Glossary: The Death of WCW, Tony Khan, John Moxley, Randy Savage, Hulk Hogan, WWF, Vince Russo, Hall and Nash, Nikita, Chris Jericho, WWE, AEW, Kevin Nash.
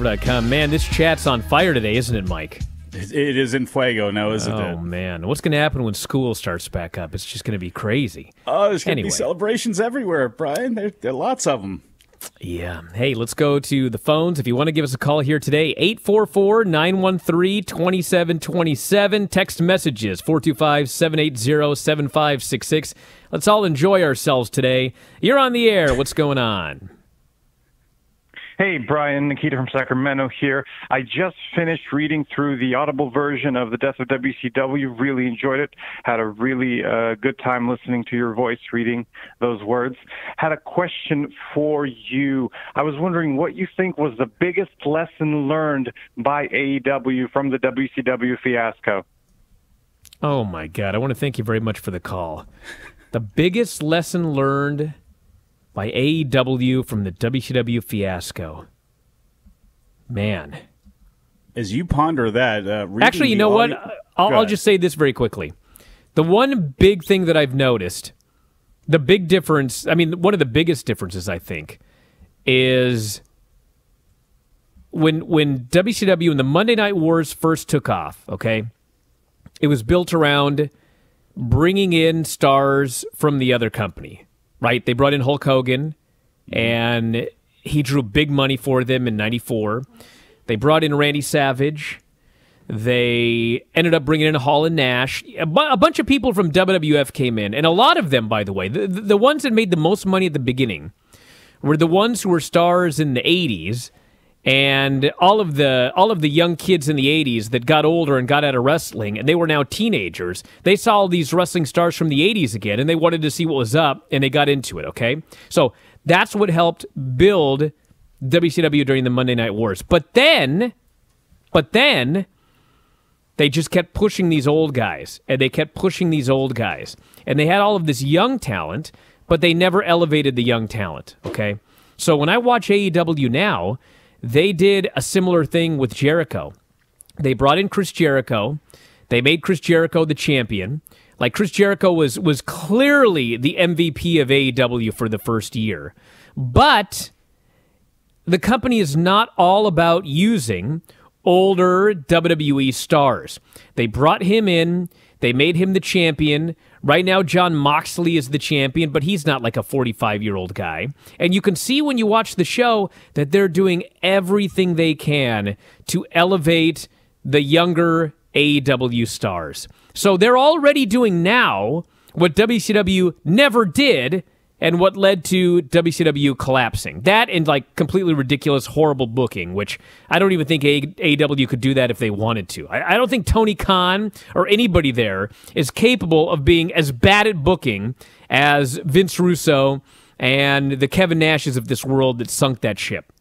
Man, this chat's on fire today, isn't it, Mike? It is in fuego now, isn't it? Oh, man. What's going to happen when school starts back up? It's just going to be crazy. Oh, there's going to be celebrations everywhere, Brian. There are lots of them. Yeah. Hey, let's go to the phones. If you want to give us a call here today, 844-913-2727. Text messages, 425-780-7566. Let's all enjoy ourselves today. You're on the air. What's going on? Hey, Brian, Nikita from Sacramento here. I just finished reading through the Audible version of The Death of WCW. Really enjoyed it. Had a really good time listening to your voice reading those words. Had a question for you. I was wondering what you think was the biggest lesson learned by AEW from the WCW fiasco. Oh, my God. I want to thank you very much for the call. The biggest lesson learned by AEW from the WCW fiasco. Man. As you ponder that... actually, you know what? I'll just say this very quickly. The one big thing that I've noticed, the big difference, I mean, one of the biggest differences, I think, is when WCW and the Monday Night Wars first took off, okay, it was built around bringing in stars from the other company. Right, they brought in Hulk Hogan, and he drew big money for them in '94. They brought in Randy Savage. They ended up bringing in Hall and Nash. A bunch of people from WWF came in, and a lot of them, by the way, the ones that made the most money at the beginning were the ones who were stars in the '80s, and all of the young kids in the '80s that got older and got out of wrestling, and they were now teenagers. They saw all these wrestling stars from the '80s again, and they wanted to see what was up, and they got into it, okay? So that's what helped build WCW during the Monday Night Wars. But then they just kept pushing these old guys, and they kept pushing these old guys. And they had all of this young talent, but they never elevated the young talent, okay? So when I watch AEW now, they did a similar thing with Jericho. They brought in Chris Jericho. They made Chris Jericho the champion. Like, Chris Jericho was clearly the MVP of AEW for the first year. But the company is not all about using older WWE stars. They brought him in. They made him the champion. Right now, John Moxley is the champion, but he's not like a 45-year-old guy. And you can see when you watch the show that they're doing everything they can to elevate the younger AEW stars. So they're already doing now what WCW never did and what led to WCW collapsing. That and, like, completely ridiculous, horrible booking, which I don't even think AEW could do that if they wanted to. I don't think Tony Khan or anybody there is capable of being as bad at booking as Vince Russo and the Kevin Nashes of this world that sunk that ship.